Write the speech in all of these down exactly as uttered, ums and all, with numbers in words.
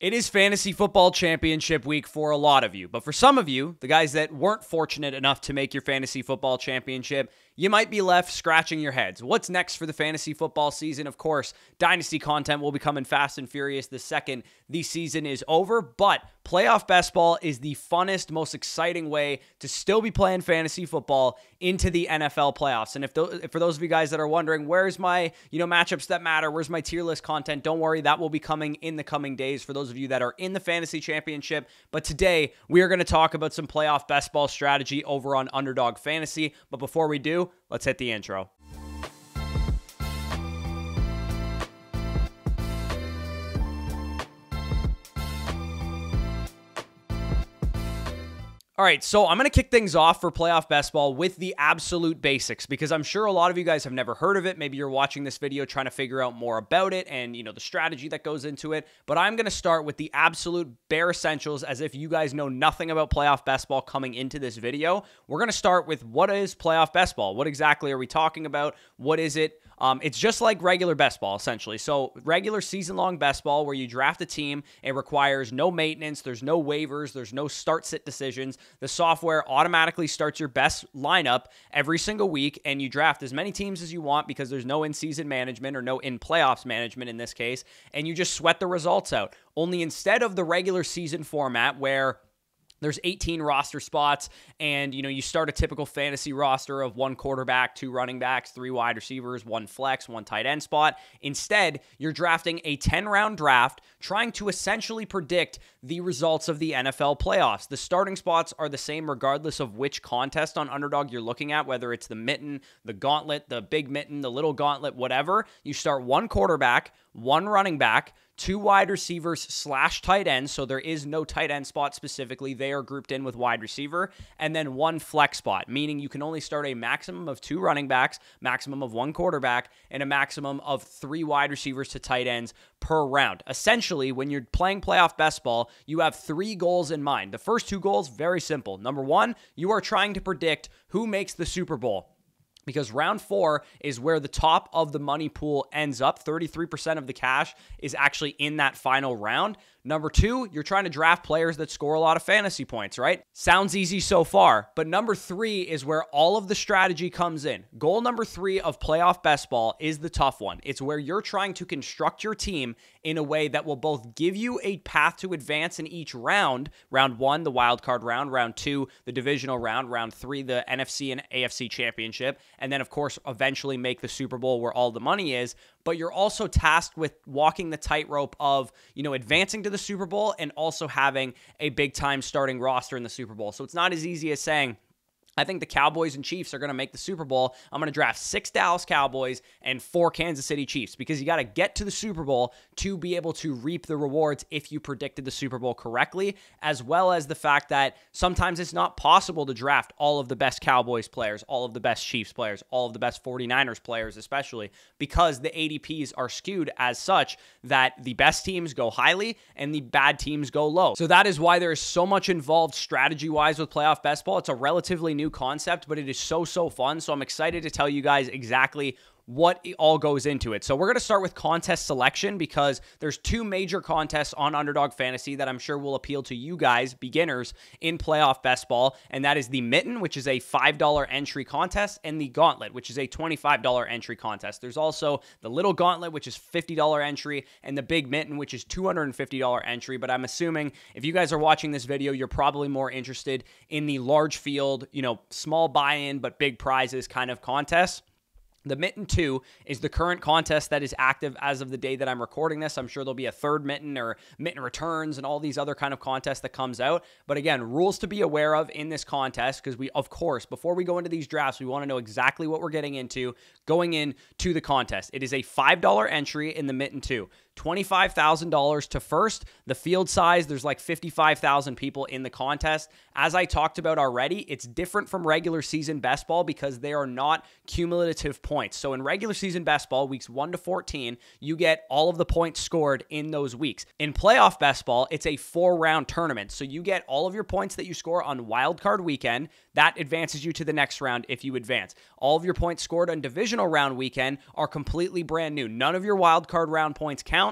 It is fantasy football championship week for a lot of you, but for some of you, the guys that weren't fortunate enough to make your fantasy football championship, you might be left scratching your heads. What's next for the fantasy football season? Of course, dynasty content will be coming fast and furious the second the season is over, but playoff best ball is the funnest, most exciting way to still be playing fantasy football into the N F L playoffs. And if, th if for those of you guys that are wondering, where's my, you know, matchups that matter? Where's my tier list content? Don't worry, that will be coming in the coming days for those of you that are in the fantasy championship. But today we are going to talk about some playoff best ball strategy over on Underdog Fantasy. But before we do, let's hit the intro. All right, so I'm going to kick things off for playoff best ball with the absolute basics, because I'm sure a lot of you guys have never heard of it. Maybe you're watching this video trying to figure out more about it and, you know, the strategy that goes into it. But I'm going to start with the absolute bare essentials, as if you guys know nothing about playoff best ball coming into this video. We're going to start with, what is playoff best ball? What exactly are we talking about? What is it? Um, it's just like regular best ball, essentially. So regular season-long best ball, where you draft a team, it requires no maintenance, there's no waivers, there's no start-sit decisions. The software automatically starts your best lineup every single week, and you draft as many teams as you want, because there's no in-season management, or no in-playoffs management in this case, and you just sweat the results out. Only instead of the regular season format, where there's eighteen roster spots, and, you know, you start a typical fantasy roster of one quarterback, two running backs, three wide receivers, one flex, one tight end spot. Instead, you're drafting a ten round draft, trying to essentially predict the results of the N F L playoffs. The starting spots are the same regardless of which contest on Underdog you're looking at, whether it's the Mitten, the Gauntlet, the Big Mitten, the Little Gauntlet, whatever. You start one quarterback, one running back, two wide receivers slash tight ends, so there is no tight end spot specifically. They are grouped in with wide receiver, and then one flex spot, meaning you can only start a maximum of two running backs, maximum of one quarterback, and a maximum of three wide receivers to tight ends per round. Essentially, when you're playing playoff best ball, you have three goals in mind. The first two goals, very simple. Number one, you are trying to predict who makes the Super Bowl, because round four is where the top of the money pool ends up. thirty-three percent of the cash is actually in that final round. Number two, you're trying to draft players that score a lot of fantasy points, right? Sounds easy so far, but number three is where all of the strategy comes in. Goal number three of playoff best ball is the tough one. It's where you're trying to construct your team in a way that will both give you a path to advance in each round. Round one, the wild card round. Round two, the divisional round. Round three, the N F C and A F C championship. And then, of course, eventually make the Super Bowl, where all the money is. But you're also tasked with walking the tightrope of, you know, advancing to the Super Bowl and also having a big-time starting roster in the Super Bowl. So it's not as easy as saying, I think the Cowboys and Chiefs are going to make the Super Bowl. I'm going to draft six Dallas Cowboys and four Kansas City Chiefs, because you got to get to the Super Bowl to be able to reap the rewards if you predicted the Super Bowl correctly, as well as the fact that sometimes it's not possible to draft all of the best Cowboys players, all of the best Chiefs players, all of the best forty-niners players, especially because the A D Ps are skewed as such that the best teams go highly and the bad teams go low. So that is why there is so much involved strategy-wise with playoff best ball. It's a relatively new concept, but it is so, so fun. So I'm excited to tell you guys exactly what all goes into it. So we're going to start with contest selection, because there's two major contests on Underdog Fantasy that I'm sure will appeal to you guys, beginners, in playoff best ball. And that is the Mitten, which is a five dollar entry contest, and the Gauntlet, which is a twenty-five dollar entry contest. There's also the Little Gauntlet, which is fifty dollar entry, and the Big Mitten, which is two hundred fifty dollar entry. But I'm assuming if you guys are watching this video, you're probably more interested in the large field, you know, small buy-in but big prizes kind of contest. The Mitten two is the current contest that is active as of the day that I'm recording this. I'm sure there'll be a third Mitten, or Mitten Returns, and all these other kind of contests that comes out. But again, rules to be aware of in this contest, because we, of course, before we go into these drafts, we want to know exactly what we're getting into going into the contest. It is a five dollar entry in the Mitten two. twenty-five thousand dollars to first. The field size, there's like fifty-five thousand people in the contest. As I talked about already, it's different from regular season best ball because they are not cumulative points. So in regular season best ball, weeks one to fourteen, you get all of the points scored in those weeks. In playoff best ball, it's a four round tournament. So you get all of your points that you score on wildcard weekend. That advances you to the next round if you advance. All of your points scored on divisional round weekend are completely brand new. None of your wildcard round points count.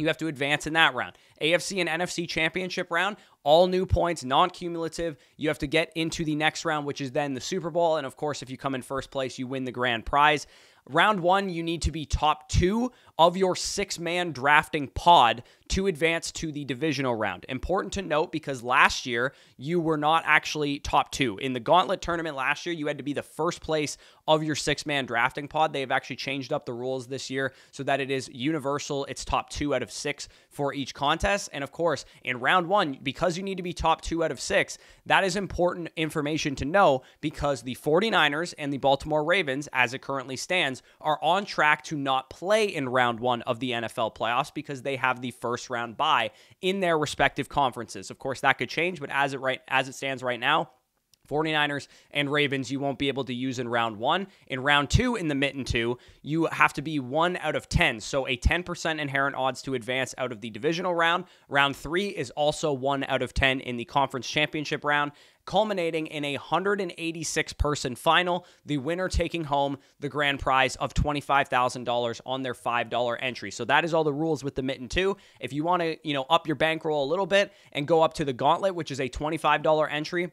you have to advance in that round. A F C and N F C championship round, all new points, non-cumulative. You have to get into the next round, which is then the Super Bowl. And of course, if you come in first place, you win the grand prize. Round one, you need to be top two of your six-man drafting pod to advance to the divisional round. Important to note, because last year, you were not actually top two. In the Gauntlet tournament last year, you had to be the first place of your six-man drafting pod. They have actually changed up the rules this year so that it is universal. It's top two out of six for each contest. And of course, in round one, because you need to be top two out of six, that is important information to know, because the forty-niners and the Baltimore Ravens, as it currently stands, are on track to not play in round one of the N F L playoffs because they have the first round bye in their respective conferences. Of course, that could change, but as it right as it stands right now, forty-niners and Ravens, you won't be able to use in round one. In round two, in the Mitten two, you have to be one out of ten. So a ten percent inherent odds to advance out of the divisional round. Round three is also one out of ten in the conference championship round, culminating in a one hundred eighty-six person final, the winner taking home the grand prize of twenty-five thousand dollars on their five dollar entry. So that is all the rules with the Mitten two. If you want to, you know, up your bankroll a little bit and go up to the Gauntlet, which is a twenty-five dollar entry,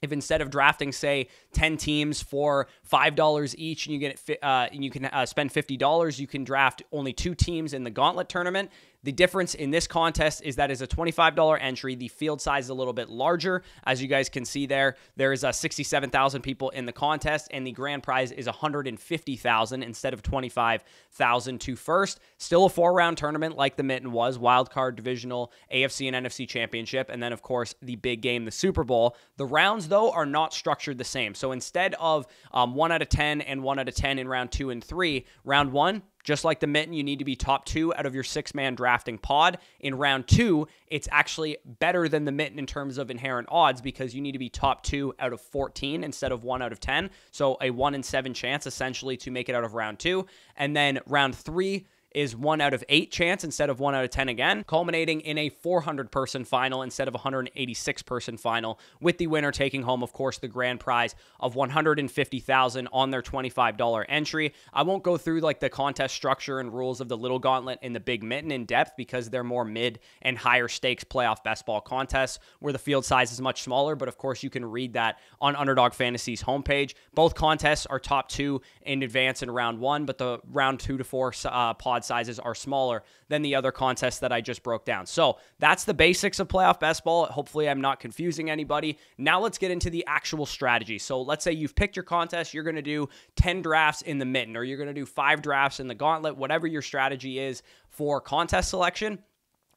if instead of drafting, say, ten teams for five dollars each, and you get it, uh, and you can uh, spend fifty dollars, you can draft only two teams in the Gauntlet tournament. The difference in this contest is that is a twenty-five dollar entry. The field size is a little bit larger. As you guys can see there, there is uh, sixty-seven thousand people in the contest, and the grand prize is one hundred fifty thousand dollars instead of twenty-five thousand dollars to first. Still a four-round tournament like the Mitten was, wild card, divisional, A F C and N F C championship, and then, of course, the big game, the Super Bowl. The rounds, though, are not structured the same. So instead of um, one out of ten and one out of ten in round two and three, round one, just like the Mitten, you need to be top two out of your six-man drafting pod. In round two, it's actually better than the Mitten in terms of inherent odds, because you need to be top two out of fourteen instead of one out of ten. So a one in seven chance, essentially, to make it out of round two. And then round three is one out of eight chance instead of one out of ten again, culminating in a four hundred person final instead of one hundred eighty-six person final, with the winner taking home, of course, the grand prize of one hundred fifty thousand dollars on their twenty-five dollar entry. I won't go through like the contest structure and rules of the Little Gauntlet and the Big Mitten in depth, because they're more mid and higher stakes playoff best ball contests where the field size is much smaller. But of course, you can read that on Underdog Fantasy's homepage. Both contests are top two in advance in round one, but the round two to four uh, pod sizes are smaller than the other contests that I just broke down. So that's the basics of playoff best ball. Hopefully I'm not confusing anybody. Now let's get into the actual strategy. So let's say you've picked your contest. You're going to do ten drafts in the Mitten, or you're going to do five drafts in the Gauntlet, whatever your strategy is for contest selection.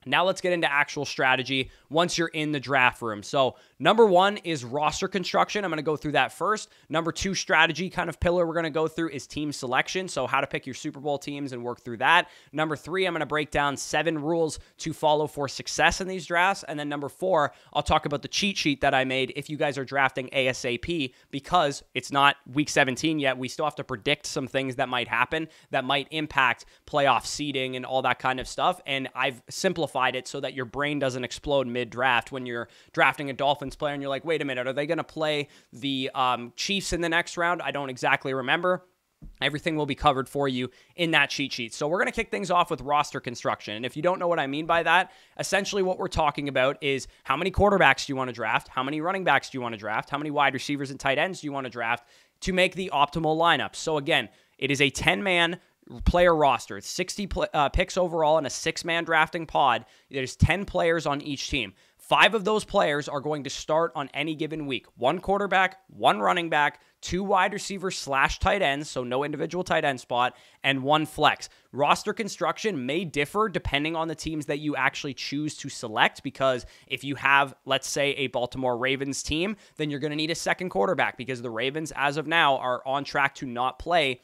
Now let's get into actual strategy once you're in the draft room. So number one is roster construction. I'm going to go through that first. Number two strategy kind of pillar we're going to go through is team selection. So how to pick your Super Bowl teams and work through that. Number three, I'm going to break down seven rules to follow for success in these drafts. And then number four, I'll talk about the cheat sheet that I made if you guys are drafting ASAP, because it's not week seventeen yet. We still have to predict some things that might happen that might impact playoff seeding and all that kind of stuff. And I've simplified it so that your brain doesn't explode mid-draft when you're drafting a Dolphins player and you're like, wait a minute, are they going to play the um, Chiefs in the next round? I don't exactly remember. Everything will be covered for you in that cheat sheet. So we're going to kick things off with roster construction. And if you don't know what I mean by that, essentially what we're talking about is how many quarterbacks do you want to draft? How many running backs do you want to draft? How many wide receivers and tight ends do you want to draft to make the optimal lineup? So again, it is a ten-man player roster. It's sixty uh, picks overall in a six-man drafting pod. There's ten players on each team. Five of those players are going to start on any given week. One quarterback, one running back, two wide receivers slash tight ends, so no individual tight end spot, and one flex. Roster construction may differ depending on the teams that you actually choose to select, because if you have, let's say, a Baltimore Ravens team, then you're going to need a second quarterback, because the Ravens, as of now, are on track to not play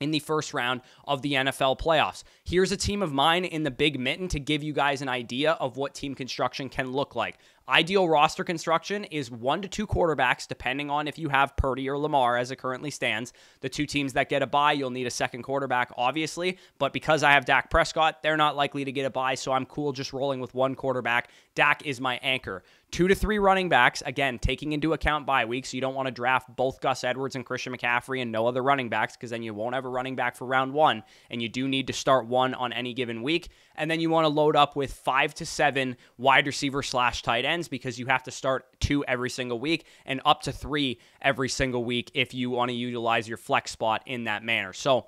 in the first round of the N F L playoffs. Here's a team of mine in the Big Mitten to give you guys an idea of what team construction can look like. Ideal roster construction is one to two quarterbacks, depending on if you have Purdy or Lamar as it currently stands. The two teams that get a bye, you'll need a second quarterback, obviously, but because I have Dak Prescott, they're not likely to get a bye, so I'm cool just rolling with one quarterback. Dak is my anchor. Two to three running backs, again, taking into account bye weeks, so you don't want to draft both Gus Edwards and Christian McCaffrey and no other running backs, because then you won't have a running back for round one, and you do need to start one on any given week. And then you want to load up with five to seven wide receiver slash tight ends, because you have to start two every single week and up to three every single week if you want to utilize your flex spot in that manner. So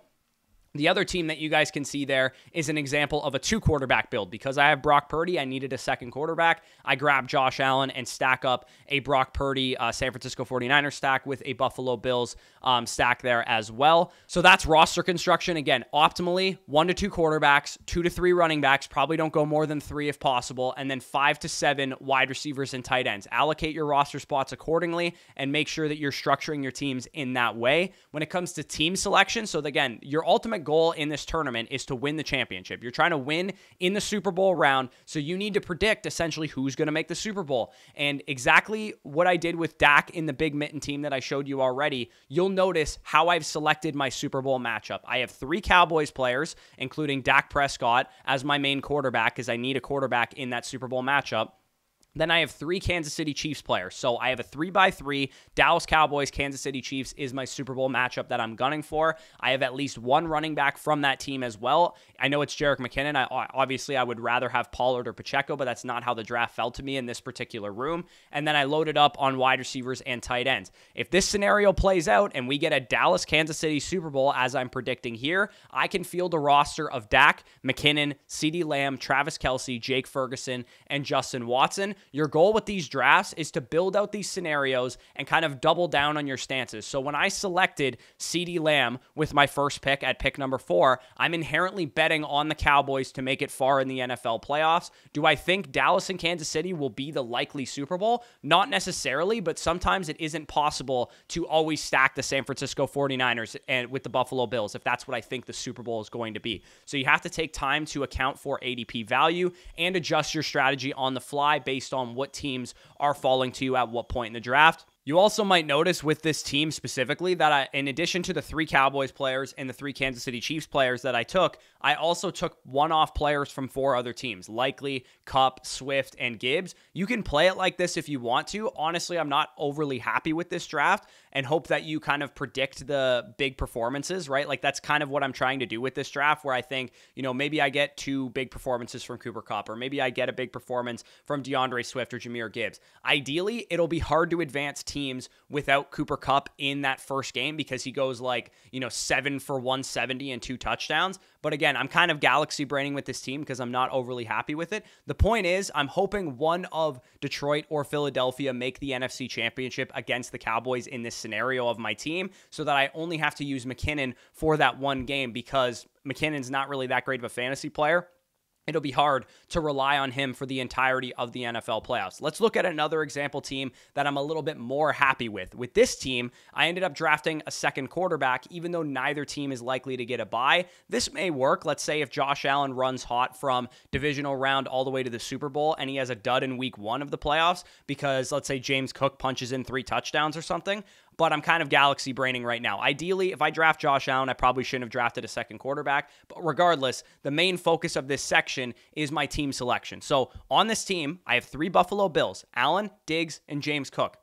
the other team that you guys can see there is an example of a two-quarterback build. Because I have Brock Purdy, I needed a second quarterback. I grab Josh Allen and stack up a Brock Purdy uh, San Francisco forty-niners stack with a Buffalo Bills um, stack there as well. So that's roster construction. Again, optimally, one to two quarterbacks, two to three running backs. Probably don't go more than three if possible. And then five to seven wide receivers and tight ends. Allocate your roster spots accordingly and make sure that you're structuring your teams in that way. When it comes to team selection, so again, your ultimate goal in this tournament is to win the championship. You're trying to win in the Super Bowl round, so you need to predict essentially who's going to make the Super Bowl. And exactly what I did with Dak in the Big Mitten team that I showed you already, you'll notice how I've selected my Super Bowl matchup. I have three Cowboys players, including Dak Prescott, as my main quarterback, because I need a quarterback in that Super Bowl matchup. Then I have three Kansas City Chiefs players. So I have a three by three. Dallas Cowboys, Kansas City Chiefs is my Super Bowl matchup that I'm gunning for. I have at least one running back from that team as well. I know it's Jerick McKinnon. I, obviously, I would rather have Pollard or Pacheco, but that's not how the draft fell to me in this particular room. And then I loaded up on wide receivers and tight ends. If this scenario plays out and we get a Dallas Kansas City Super Bowl, as I'm predicting here, I can field a roster of Dak, McKinnon, CeeDee Lamb, Travis Kelce, Jake Ferguson, and Justin Watson. Your goal with these drafts is to build out these scenarios and kind of double down on your stances. So when I selected CeeDee Lamb with my first pick at pick number four, I'm inherently betting on the Cowboys to make it far in the N F L playoffs. Do I think Dallas and Kansas City will be the likely Super Bowl? Not necessarily, but sometimes it isn't possible to always stack the San Francisco forty-niners and with the Buffalo Bills if that's what I think the Super Bowl is going to be. So you have to take time to account for A D P value and adjust your strategy on the fly based on what teams are falling to you at what point in the draft. You also might notice with this team specifically that I, in addition to the three Cowboys players and the three Kansas City Chiefs players that I took, I also took one-off players from four other teams, Likely, Kupp, Swift, and Gibbs. You can play it like this if you want to. Honestly, I'm not overly happy with this draft and hope that you kind of predict the big performances, right? Like that's kind of what I'm trying to do with this draft where I think, you know, maybe I get two big performances from Cooper Kupp or maybe I get a big performance from DeAndre Swift or Jahmyr Gibbs. Ideally, it'll be hard to advance teams teams without Cooper Kupp in that first game because he goes like, you know, seven for one seventy and two touchdowns. But again, I'm kind of galaxy braining with this team because I'm not overly happy with it. The point is, I'm hoping one of Detroit or Philadelphia make the N F C Championship against the Cowboys in this scenario of my team so that I only have to use McKinnon for that one game because McKinnon's not really that great of a fantasy player. It'll be hard to rely on him for the entirety of the N F L playoffs. Let's look at another example team that I'm a little bit more happy with. With this team, I ended up drafting a second quarterback, even though neither team is likely to get a bye. This may work. Let's say if Josh Allen runs hot from divisional round all the way to the Super Bowl, and he has a dud in week one of the playoffs because, let's say, James Cook punches in three touchdowns or something. But I'm kind of galaxy braining right now. Ideally, if I draft Josh Allen, I probably shouldn't have drafted a second quarterback. But regardless, the main focus of this section is my team selection. So on this team, I have three Buffalo Bills, Allen, Diggs, and James Cook.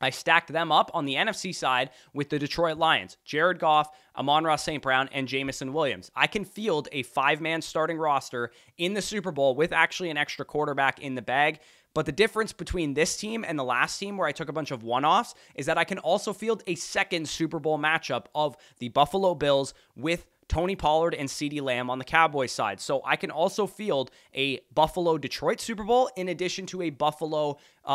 I stacked them up on the N F C side with the Detroit Lions, Jared Goff, Amon-Ra Saint Brown, and Jamison Williams. I can field a five-man starting roster in the Super Bowl with actually an extra quarterback in the bag. But the difference between this team and the last team where I took a bunch of one-offs is that I can also field a second Super Bowl matchup of the Buffalo Bills with Tony Pollard and CeeDee Lamb on the Cowboys side. So I can also field a Buffalo-Detroit Super Bowl in addition to a Buffalo-Dallas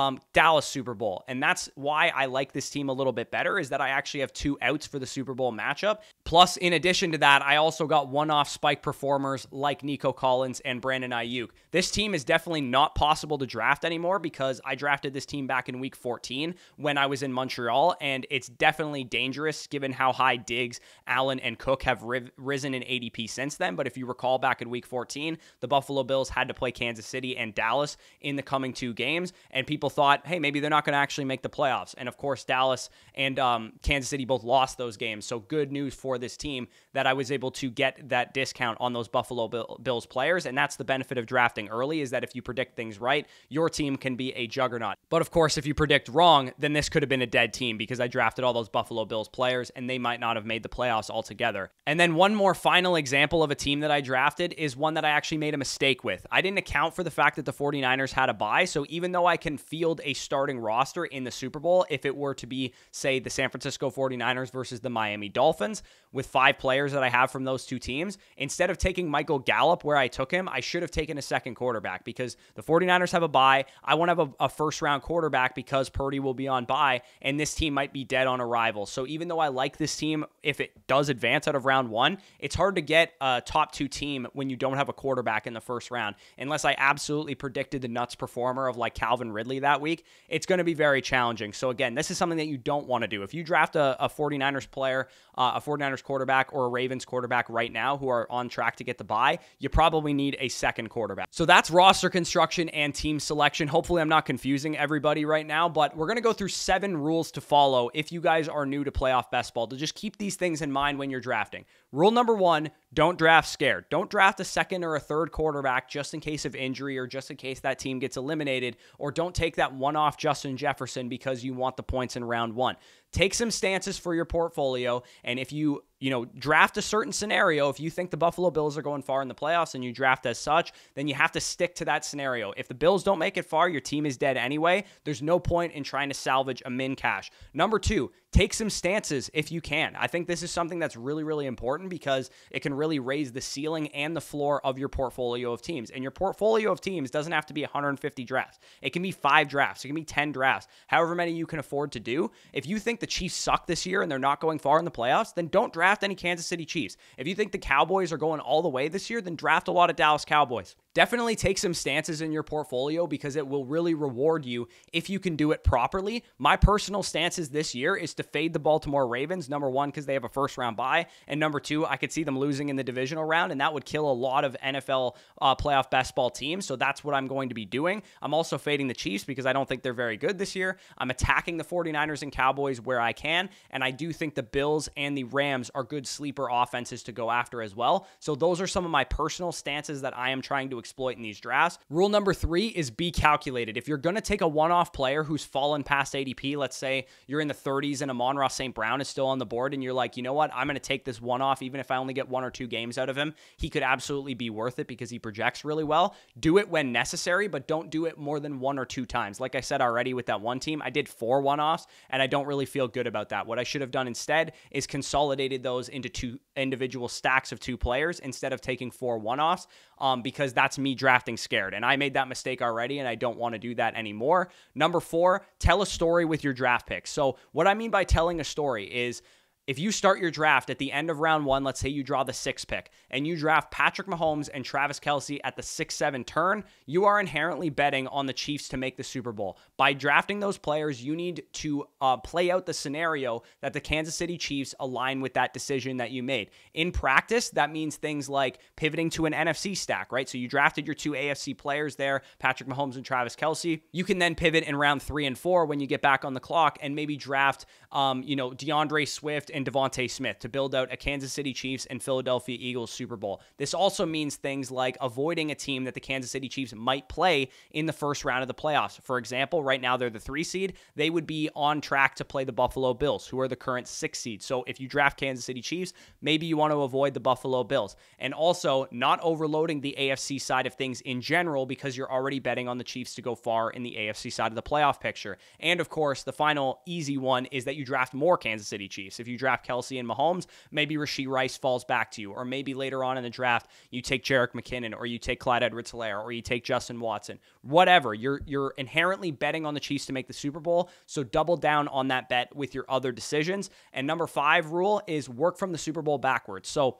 um, Super Bowl. And that's why I like this team a little bit better is that I actually have two outs for the Super Bowl matchup. Plus, in addition to that, I also got one-off spike performers like Nico Collins and Brandon Ayuk. This team is definitely not possible to draft anymore because I drafted this team back in week fourteen when I was in Montreal, and it's definitely dangerous given how high Diggs, Allen, and Cook have riv risen in A D P since then, but if you recall back in week fourteen, the Buffalo Bills had to play Kansas City and Dallas in the coming two games, and people thought, hey, maybe they're not going to actually make the playoffs. And of course, Dallas and um, Kansas City both lost those games. So good news for this team that I was able to get that discount on those Buffalo Bill- Bills players, and that's the benefit of drafting early, is that if you predict things right, your team can be a juggernaut. But of course, if you predict wrong, then this could have been a dead team because I drafted all those Buffalo Bills players and they might not have made the playoffs altogether. And then one more final example of a team that I drafted is one that I actually made a mistake with. I didn't account for the fact that the forty-niners had a bye, so even though I can field a starting roster in the Super Bowl, if it were to be, say, the San Francisco forty-niners versus the Miami Dolphins, with five players that I have from those two teams, instead of taking Michael Gallup where I took him, I should have taken a second quarterback because the forty-niners have a bye. I want to have a, a first-round quarterback because Purdy will be on bye, and this team might be dead on arrival. So even though I like this team, if it does advance out of round one, it's hard to get a top-two team when you don't have a quarterback in the first round. Unless I absolutely predicted the nuts performer of like Calvin Ridley that week, it's going to be very challenging. So again, this is something that you don't want to do. If you draft a, a forty-niners player, uh, a forty-niners quarterback, or a Ravens quarterback right now who are on track to get the bye, you probably need a second quarterback. So that's roster construction and team selection. Hopefully I'm not confusing everybody right now, but we're going to go through seven rules to follow if you guys are new to playoff best ball, to just keep these things in mind when you're drafting. Rule number one, don't draft scared. Don't draft a second or a third quarterback just in case of injury or just in case that team gets eliminated, or don't take that one-off Justin Jefferson because you want the points in round one. Take some stances for your portfolio, and if you you know, draft a certain scenario. If you think the Buffalo Bills are going far in the playoffs and you draft as such, then you have to stick to that scenario. If the Bills don't make it far, your team is dead anyway. There's no point in trying to salvage a min cash. Number two, take some stances if you can. I think this is something that's really, really important because it can really raise the ceiling and the floor of your portfolio of teams. And your portfolio of teams doesn't have to be one hundred fifty drafts. It can be five drafts. It can be ten drafts, however many you can afford to do. If you think the Chiefs suck this year and they're not going far in the playoffs, then don't draft any Kansas City Chiefs. If you think the Cowboys are going all the way this year, then draft a lot of Dallas Cowboys. Definitely take some stances in your portfolio because it will really reward you if you can do it properly. My personal stances this year is to fade the Baltimore Ravens, number one, because they have a first round bye, and number two, I could see them losing in the divisional round, and that would kill a lot of N F L uh, playoff best ball teams, so that's what I'm going to be doing. I'm also fading the Chiefs because I don't think they're very good this year. I'm attacking the forty-niners and Cowboys where I can, and I do think the Bills and the Rams are good sleeper offenses to go after as well. So those are some of my personal stances that I am trying to exploit in these drafts. Rule number three is be calculated. If you're going to take a one-off player who's fallen past A D P, let's say you're in the thirties and Amon-Ra Saint Brown is still on the board and you're like, you know what, I'm going to take this one-off even if I only get one or two games out of him. He could absolutely be worth it because he projects really well. Do it when necessary, but don't do it more than one or two times. Like I said already with that one team, I did four one-offs and I don't really feel good about that. What I should have done instead is consolidated those into two individual stacks of two players instead of taking four one-offs um, because that's me drafting scared, and I made that mistake already and I don't want to do that anymore. Number four, tell a story with your draft picks. So what I mean by telling a story is, if you start your draft at the end of round one, let's say you draw the sixth pick and you draft Patrick Mahomes and Travis Kelce at the six seven turn, you are inherently betting on the Chiefs to make the Super Bowl. By drafting those players, you need to uh, play out the scenario that the Kansas City Chiefs align with that decision that you made. In practice, that means things like pivoting to an N F C stack, right? So you drafted your two A F C players there, Patrick Mahomes and Travis Kelce. You can then pivot in round three and four when you get back on the clock and maybe draft, um, you know, DeAndre Swift and Devontae Smith to build out a Kansas City Chiefs and Philadelphia Eagles Super Bowl. This also means things like avoiding a team that the Kansas City Chiefs might play in the first round of the playoffs. For example, right now they're the three seed. They would be on track to play the Buffalo Bills, who are the current six seed. So if you draft Kansas City Chiefs, maybe you want to avoid the Buffalo Bills. And also not overloading the A F C side of things in general because you're already betting on the Chiefs to go far in the A F C side of the playoff picture. And of course, the final easy one is that you draft more Kansas City Chiefs. If you draft draft Kelce and Mahomes, maybe Rashee Rice falls back to you, or maybe later on in the draft you take Jerick McKinnon, or you take Clyde Edwards-Helaire, or you take Justin Watson. Whatever, you're you're inherently betting on the Chiefs to make the Super Bowl, so double down on that bet with your other decisions. And number five rule is work from the Super Bowl backwards. So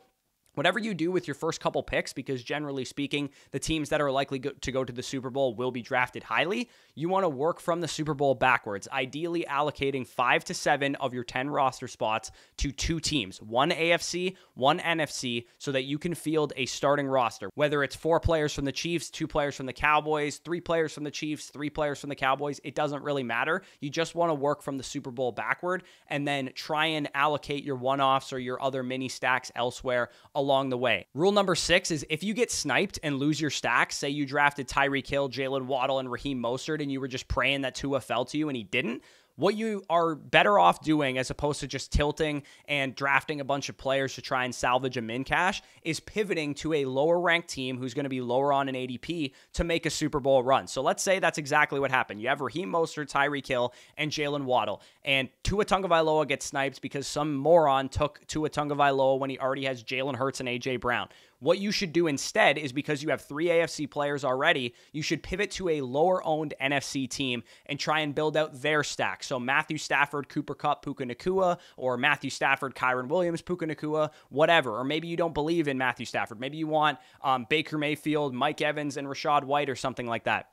Whatever you do with your first couple picks, because generally speaking, the teams that are likely go- to go to the Super Bowl will be drafted highly, you want to work from the Super Bowl backwards, ideally allocating five to seven of your ten roster spots to two teams, one A F C, one N F C, so that you can field a starting roster, whether it's four players from the Chiefs, two players from the Cowboys, three players from the Chiefs, three players from the Cowboys, it doesn't really matter. You just want to work from the Super Bowl backward and then try and allocate your one-offs or your other mini stacks elsewhere along the way. Rule number six is if you get sniped and lose your stacks, say you drafted Tyreek Hill, Jalen Waddle, and Raheem Mostert, and you were just praying that Tua fell to you and he didn't, what you are better off doing as opposed to just tilting and drafting a bunch of players to try and salvage a min cash is pivoting to a lower ranked team who's going to be lower on an A D P to make a Super Bowl run. So let's say that's exactly what happened. You have Raheem Mostert, Tyreek Hill, and Jalen Waddle, and Tua Tagovailoa gets sniped because some moron took Tua Tagovailoa when he already has Jalen Hurts and A J Brown. What you should do instead is, because you have three A F C players already, you should pivot to a lower-owned N F C team and try and build out their stack. So Matthew Stafford, Cooper Kupp, Puka Nacua, or Matthew Stafford, Kyron Williams, Puka Nacua, whatever. Or maybe you don't believe in Matthew Stafford. Maybe you want um, Baker Mayfield, Mike Evans, and Rachaad White or something like that.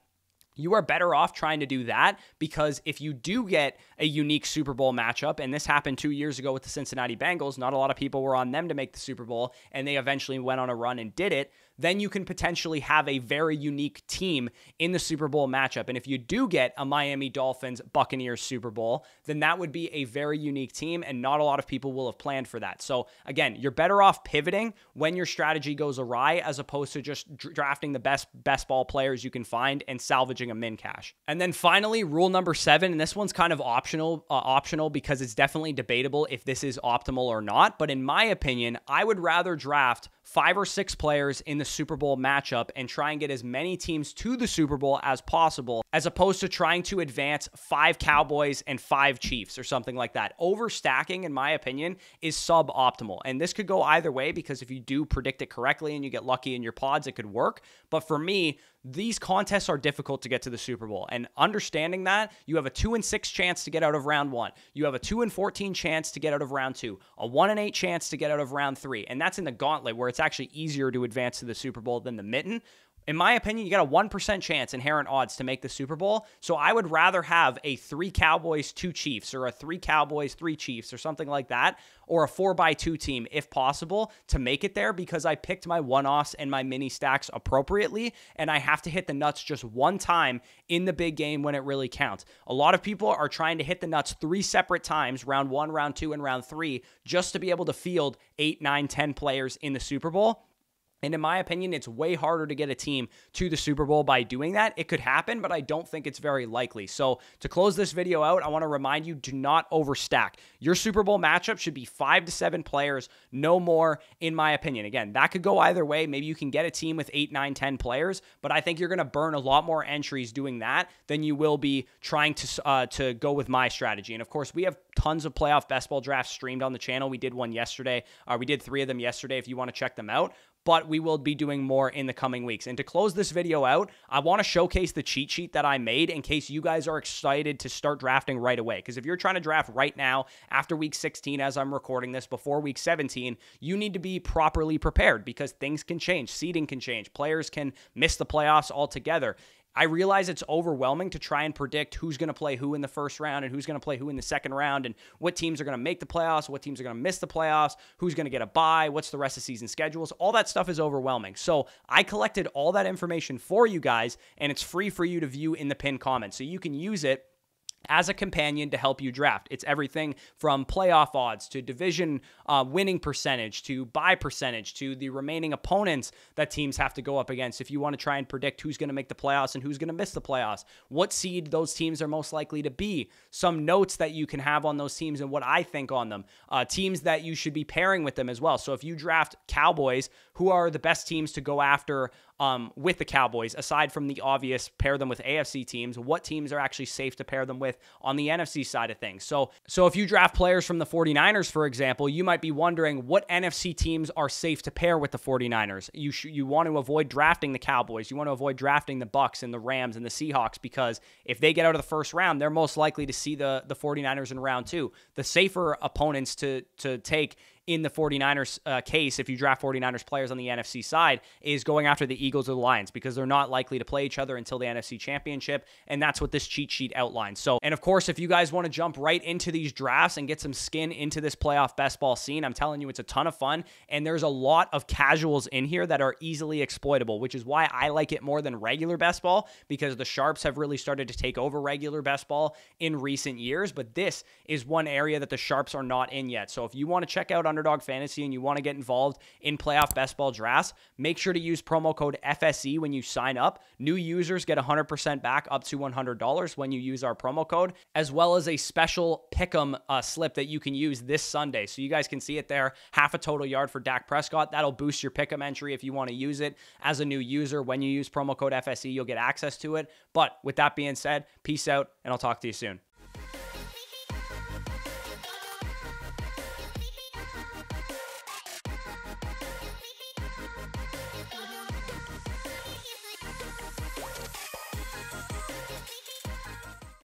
You are better off trying to do that, because if you do get a unique Super Bowl matchup, and this happened two years ago with the Cincinnati Bengals, not a lot of people were on them to make the Super Bowl, and they eventually went on a run and did it, then you can potentially have a very unique team in the Super Bowl matchup. And if you do get a Miami Dolphins Buccaneers Super Bowl, then that would be a very unique team, and not a lot of people will have planned for that. So again, you're better off pivoting when your strategy goes awry, as opposed to just drafting the best best ball players you can find and salvaging a min cash. And then finally, rule number seven, and this one's kind of optional, uh, optional because it's definitely debatable if this is optimal or not. But in my opinion, I would rather draft five or six players in the Super Bowl matchup and try and get as many teams to the Super Bowl as possible, as opposed to trying to advance five Cowboys and five Chiefs or something like that. Overstacking, in my opinion, is suboptimal. And this could go either way, because if you do predict it correctly and you get lucky in your pods, it could work. But for me, these contests are difficult to get to the Super Bowl, and understanding that you have a two and six chance to get out of round one, you have a two and fourteen chance to get out of round two, a one and eight chance to get out of round three, and that's in the gauntlet where it's actually easier to advance to the Super Bowl than the mitten. In my opinion, you got a one percent chance inherent odds to make the Super Bowl. So I would rather have a three Cowboys, two Chiefs, or a three Cowboys, three Chiefs, or something like that, or a four by two team, if possible, to make it there, because I picked my one-offs and my mini stacks appropriately, and I have to hit the nuts just one time in the big game when it really counts. A lot of people are trying to hit the nuts three separate times, round one, round two, and round three, just to be able to field eight, nine, ten players in the Super Bowl. And in my opinion, it's way harder to get a team to the Super Bowl by doing that. It could happen, but I don't think it's very likely. So to close this video out, I want to remind you, do not overstack. Your Super Bowl matchup should be five to seven players, no more, in my opinion. Again, that could go either way. Maybe you can get a team with eight, nine, ten players, but I think you're going to burn a lot more entries doing that than you will be trying to, uh, to go with my strategy. And of course, we have tons of playoff best ball drafts streamed on the channel. We did one yesterday. Uh, we did three of them yesterday if you want to check them out. But we will be doing more in the coming weeks. And to close this video out, I want to showcase the cheat sheet that I made in case you guys are excited to start drafting right away. Because if you're trying to draft right now, after week sixteen, as I'm recording this, before week seventeen, you need to be properly prepared, because things can change. Seeding can change. Players can miss the playoffs altogether. I realize it's overwhelming to try and predict who's going to play who in the first round and who's going to play who in the second round, and what teams are going to make the playoffs, what teams are going to miss the playoffs, who's going to get a bye, what's the rest of season schedules. All that stuff is overwhelming. So I collected all that information for you guys, and it's free for you to view in the pinned comment. So you can use it as a companion to help you draft. It's everything from playoff odds to division uh, winning percentage to bye percentage to the remaining opponents that teams have to go up against if you want to try and predict who's going to make the playoffs and who's going to miss the playoffs, what seed those teams are most likely to be, some notes that you can have on those teams and what I think on them, uh, teams that you should be pairing with them as well. So if you draft Cowboys, who are the best teams to go after Um, with the Cowboys, aside from the obvious, pair them with A F C teams, what teams are actually safe to pair them with on the N F C side of things. So, so if you draft players from the forty-niners, for example, you might be wondering what N F C teams are safe to pair with the forty-niners. You sh- you want to avoid drafting the Cowboys. You want to avoid drafting the Bucks and the Rams and the Seahawks, because if they get out of the first round, they're most likely to see the, the forty-niners in round two. The safer opponents to, to take in the 49ers uh, case, if you draft 49ers players on the N F C side, is going after the Eagles or the Lions, because they're not likely to play each other until the N F C Championship, and that's what this cheat sheet outlines. So, and of course, if you guys want to jump right into these drafts and get some skin into this playoff best ball scene, I'm telling you, it's a ton of fun, and there's a lot of casuals in here that are easily exploitable, which is why I like it more than regular best ball, because the sharps have really started to take over regular best ball in recent years, but this is one area that the sharps are not in yet. So if you want to check out Underdog Fantasy and you want to get involved in playoff best ball drafts, make sure to use promo code F S E when you sign up. New users get one hundred percent back up to one hundred dollars when you use our promo code, as well as a special pick'em uh, slip that you can use this Sunday. So you guys can see it there, half a total yard for Dak Prescott. That'll boost your pick'em entry if you want to use it as a new user. When you use promo code F S E, you'll get access to it. But with that being said, peace out, and I'll talk to you soon.